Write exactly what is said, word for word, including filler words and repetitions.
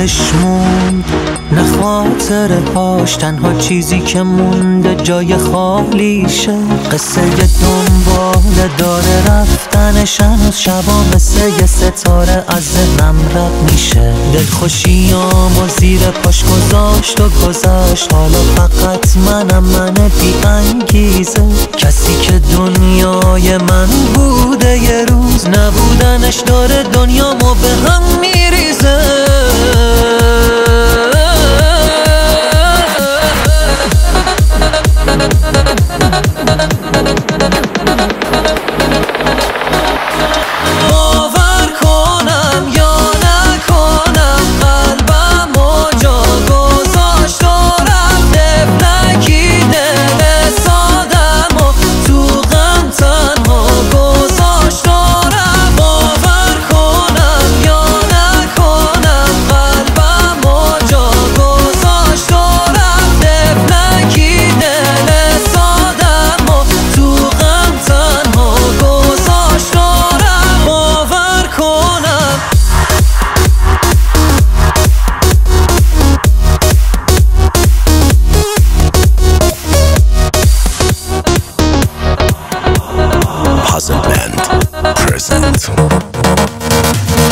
باقیش موند نه خاطره هاش، تنها چیزی که مونده جای خالیشه. قصه یه دنباله داره رفتنش، هنوز شبا مثل یه ستاره از ذهنم رد میشه. دلخوشیام و زیر پاش گذاشت و گذاشت، حالا فقط منم من بی انگیزه. کسی که دنیای من بوده یه روز، نبودنش داره دنیامو به هم میریزه. Present.